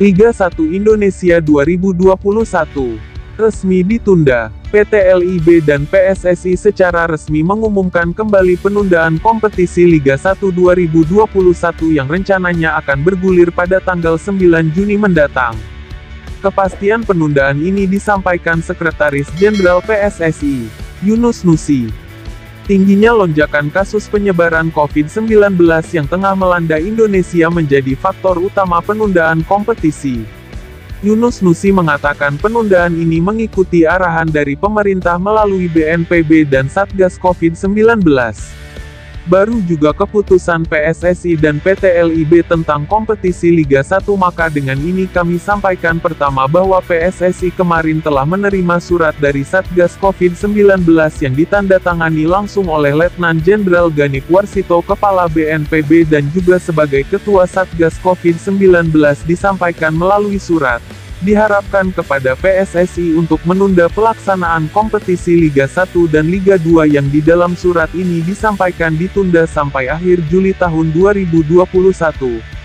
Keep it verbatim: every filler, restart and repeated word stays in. Liga satu Indonesia dua ribu dua puluh satu resmi ditunda. P T L I B dan P S S I secara resmi mengumumkan kembali penundaan kompetisi Liga satu dua ribu dua puluh satu yang rencananya akan bergulir pada tanggal sembilan Juni mendatang. Kepastian penundaan ini disampaikan Sekretaris Jenderal P S S I, Yunus Nusi. Tingginya lonjakan kasus penyebaran COVID sembilan belas yang tengah melanda Indonesia menjadi faktor utama penundaan kompetisi. Yunus Nusi mengatakan penundaan ini mengikuti arahan dari pemerintah melalui B N P B dan Satgas COVID sembilan belas. Baru juga keputusan P S S I dan P T L I B tentang kompetisi Liga satu, maka dengan ini kami sampaikan pertama bahwa P S S I kemarin telah menerima surat dari Satgas COVID sembilan belas yang ditandatangani langsung oleh Letnan Jenderal Ganip Warsito, Kepala B N P B, dan juga sebagai Ketua Satgas COVID sembilan belas, disampaikan melalui surat. Diharapkan kepada P S S I untuk menunda pelaksanaan kompetisi Liga satu dan Liga dua yang di dalam surat ini disampaikan ditunda sampai akhir Juli tahun dua ribu dua puluh satu.